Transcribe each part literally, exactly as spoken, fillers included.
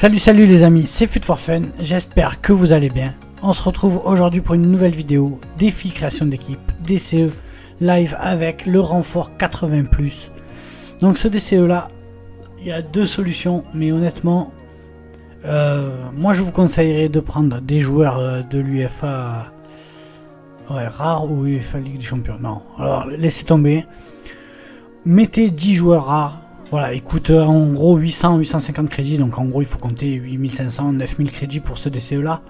Salut salut les amis, c'est Fut for Fun, j'espère que vous allez bien. On se retrouve aujourd'hui pour une nouvelle vidéo, défi création d'équipe, D C E, live avec le renfort quatre-vingts plus. Donc ce D C E là, il y a deux solutions, mais honnêtement, euh, moi je vous conseillerais de prendre des joueurs de l'U F A ouais, rare ou U F A Ligue des Champions. Non, alors laissez tomber, mettez dix joueurs rares. Voilà, il coûte en gros huit cents à huit cent cinquante crédits, donc en gros il faut compter huit mille cinq cents à neuf mille crédits pour ce D C E là.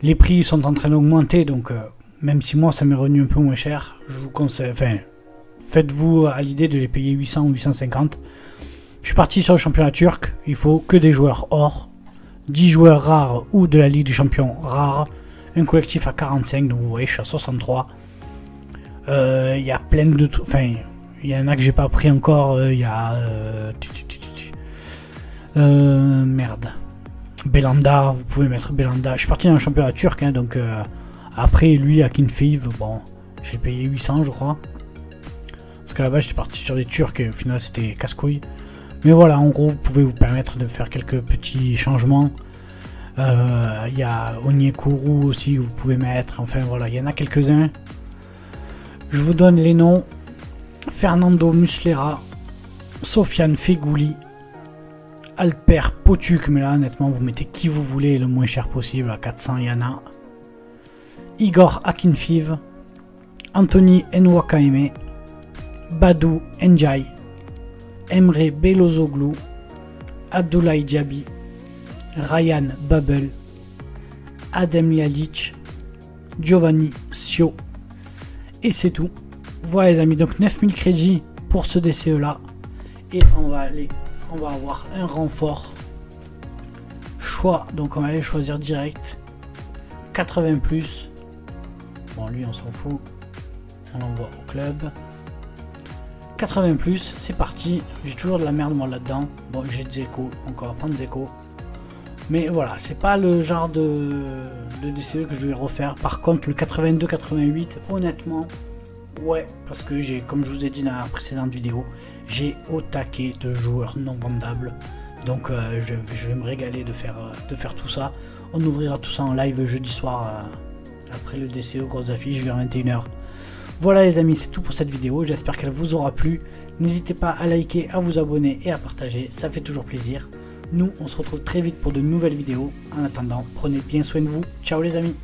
Les prix sont en train d'augmenter, donc euh, même si moi ça m'est revenu un peu moins cher, je vous conseille, enfin, faites-vous à l'idée de les payer huit cents ou huit cent cinquante. Je suis parti sur le championnat turc, il faut que des joueurs or, dix joueurs rares ou de la Ligue des Champions rares, un collectif à quarante-cinq, donc vous voyez je suis à soixante-trois. Il euh, y a plein de trucs, enfin... Il y en a que j'ai pas pris encore, il euh, y a... Euh, euh, merde. Belanda, vous pouvez mettre Belanda. Je suis parti dans le championnat turc, hein, donc euh, après lui, Akinfeev, bon, j'ai payé huit cents je crois. Parce qu'à la base j'étais parti sur les Turcs et au final c'était casse-couille. Mais voilà, en gros vous pouvez vous permettre de faire quelques petits changements. Il euh, y a Onyekuru aussi que vous pouvez mettre, enfin voilà, il y en a quelques-uns. Je vous donne les noms. Fernando Muslera, Sofiane Feghouli, Alper Potuk, mais là honnêtement vous mettez qui vous voulez le moins cher possible, à quatre cents il y en a. Igor Akinfeev, Anthony Enwakaime, Badou Njai, Emre Belozoglou, Abdoulaye Djabi, Ryan Babel, Adem Lialic, Giovanni Sio, et c'est tout. Voilà les amis, donc neuf mille crédits pour ce D C E là, et on va aller, on va avoir un renfort choix, donc on va aller choisir direct quatre-vingts plus. Bon lui on s'en fout, on l'envoie au club. Quatre-vingts plus, c'est parti. J'ai toujours de la merde moi là dedans. Bon j'ai Dzeko, donc on va prendre Dzeko, mais voilà c'est pas le genre de, de D C E que je vais refaire. Par contre le quatre-vingt-deux quatre-vingt-huit honnêtement, ouais, parce que j'ai, comme je vous ai dit dans la précédente vidéo, j'ai au taquet de joueurs non vendables. Donc euh, je, je vais me régaler de faire, de faire tout ça. On ouvrira tout ça en live jeudi soir, euh, après le D C E, grosse affiche, vers vingt et une heures. Voilà les amis, c'est tout pour cette vidéo. J'espère qu'elle vous aura plu. N'hésitez pas à liker, à vous abonner et à partager. Ça fait toujours plaisir. Nous, on se retrouve très vite pour de nouvelles vidéos. En attendant, prenez bien soin de vous. Ciao les amis.